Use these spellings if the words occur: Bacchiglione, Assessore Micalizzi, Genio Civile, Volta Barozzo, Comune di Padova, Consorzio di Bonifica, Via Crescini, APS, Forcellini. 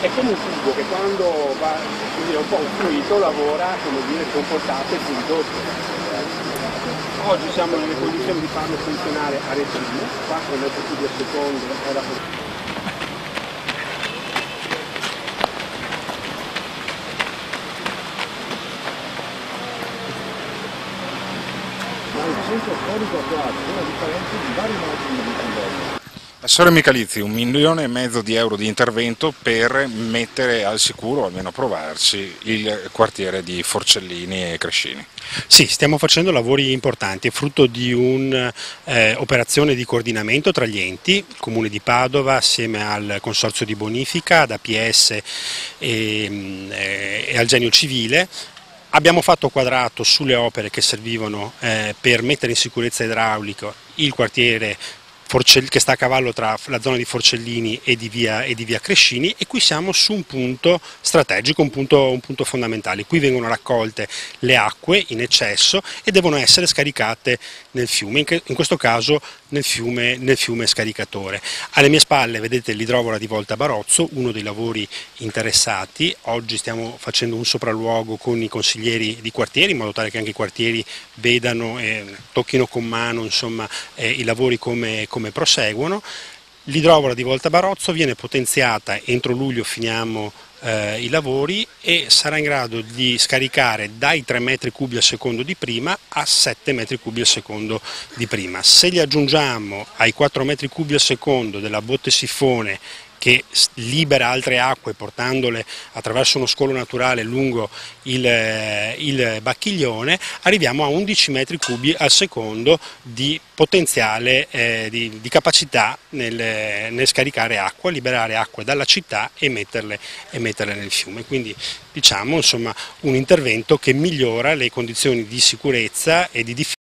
è come un tubo che quando va, quindi è un po' fluido, lavora, come dire, comportato e fluido. Oggi siamo nelle condizioni di farlo funzionare a regime, qua con le più secondo è la posizione. Assessore Micalizzi, 1,5 milioni di euro di intervento per mettere al sicuro, almeno provarci, il quartiere di Forcellini e Crescini. Sì, stiamo facendo lavori importanti, frutto di un'operazione di coordinamento tra gli enti, il Comune di Padova assieme al Consorzio di Bonifica, ad APS e al Genio Civile. Abbiamo fatto quadrato sulle opere che servivano per mettere in sicurezza idraulica il quartiere che sta a cavallo tra la zona di Forcellini e di via Crescini, e qui siamo su un punto strategico, un punto fondamentale. Qui vengono raccolte le acque in eccesso e devono essere scaricate nel fiume, in questo caso nel fiume scaricatore. Alle mie spalle vedete l'idrovora di Volta Barozzo, uno dei lavori interessati. Oggi stiamo facendo un sopralluogo con i consiglieri di quartieri, in modo tale che anche i quartieri vedano e tocchino con mano, insomma, i lavori come proseguono. L'idrovora di Volta Barozzo viene potenziata, entro luglio finiamo i lavori e sarà in grado di scaricare dai 3 metri cubi al secondo di prima a 7 metri cubi al secondo di prima. Se li aggiungiamo ai 4 metri cubi al secondo della botte sifone che libera altre acque portandole attraverso uno scolo naturale lungo il Bacchiglione, arriviamo a 11 metri cubi al secondo di potenziale di capacità nel scaricare acqua, liberare acqua dalla città e metterle nel fiume. Quindi diciamo, insomma, un intervento che migliora le condizioni di sicurezza e di difesa